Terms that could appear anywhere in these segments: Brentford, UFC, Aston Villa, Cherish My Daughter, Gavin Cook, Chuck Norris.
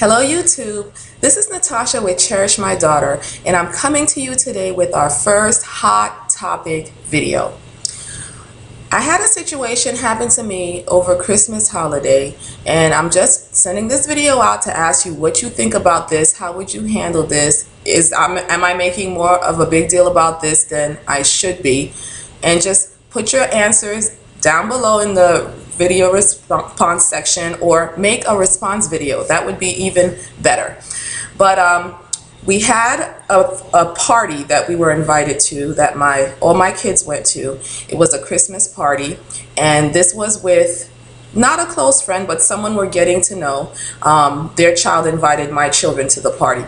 Hello YouTube, this is Natasha with Cherish My Daughter, and I'm coming to you today with our first hot topic video. I had a situation happen to me over Christmas holiday, and I'm just sending this video out to ask you what you think about this. How would you handle this? Am I making more of a big deal about this than I should be? And just put your answers down below in the video response section, or make a response video. That would be even better. But we had a party that we were invited to, that all my kids went to. It was a Christmas party, and this was with not a close friend, but someone we're getting to know. Their child invited my children to the party,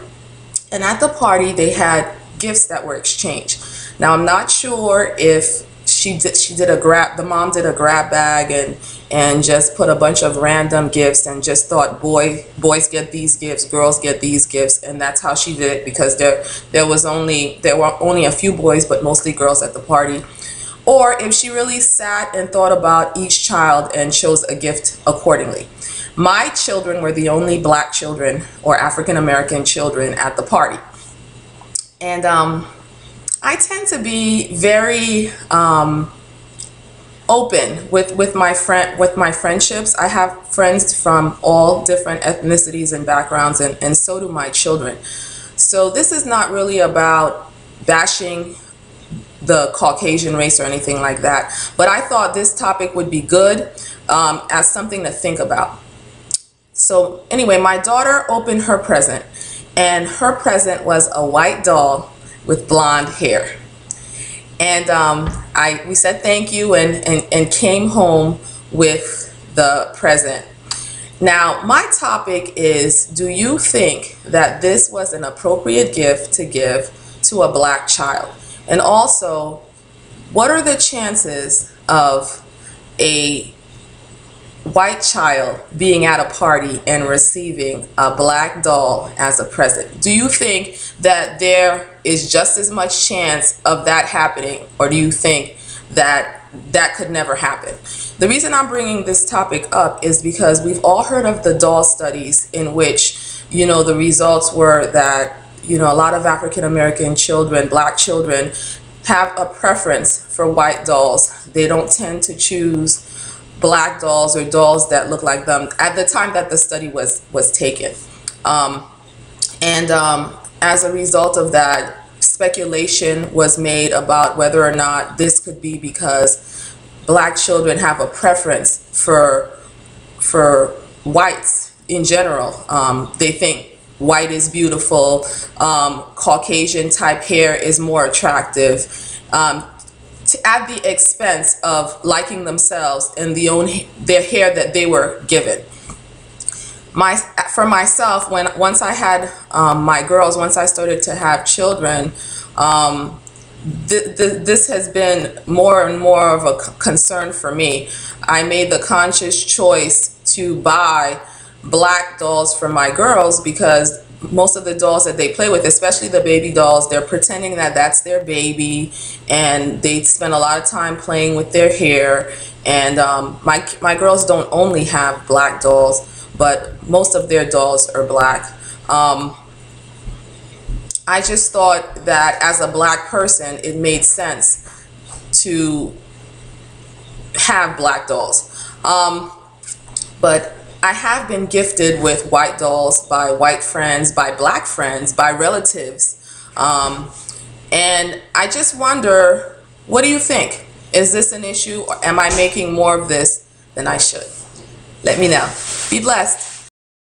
and at the party they had gifts that were exchanged. Now I'm not sure if the mom did a grab bag and just put a bunch of random gifts and just thought boys get these gifts, girls get these gifts, and that's how she did it, because there were only a few boys but mostly girls at the party. Or if she really sat and thought about each child and chose a gift accordingly. My children were the only black children or African American children at the party, and I tend to be very open with my friendships. I have friends from all different ethnicities and backgrounds, and so do my children. So this is not really about bashing the Caucasian race or anything like that, but I thought this topic would be good as something to think about. So anyway, my daughter opened her present, and her present was a white doll with blonde hair, and we said thank you and came home with the present. Now my topic is, do you think that this was an appropriate gift to give to a black child? And also, what are the chances of a white child being at a party and receiving a black doll as a present? Do you think that there is just as much chance of that happening, or do you think that that could never happen? The reason I'm bringing this topic up is because we've all heard of the doll studies, in which, you know, the results were that, you know, a lot of African American children, black children, have a preference for white dolls. They don't tend to choose black dolls or dolls that look like them at the time that the study was taken. As a result of that, speculation was made about whether or not this could be because black children have a preference for whites in general. They think white is beautiful, Caucasian type hair is more attractive, at the expense of liking themselves and their hair that they were given. For myself, once I started to have children, this has been more and more of a concern for me. I made the conscious choice to buy black dolls for my girls, because most of the dolls that they play with, especially the baby dolls, they're pretending that that's their baby, and they spend a lot of time playing with their hair. And my girls don't only have black dolls, but most of their dolls are black. I just thought that as a black person, it made sense to have black dolls. But I have been gifted with white dolls by white friends, by black friends, by relatives. And I just wonder, what do you think? Is this an issue, or am I making more of this than I should? Let me know. Be blessed.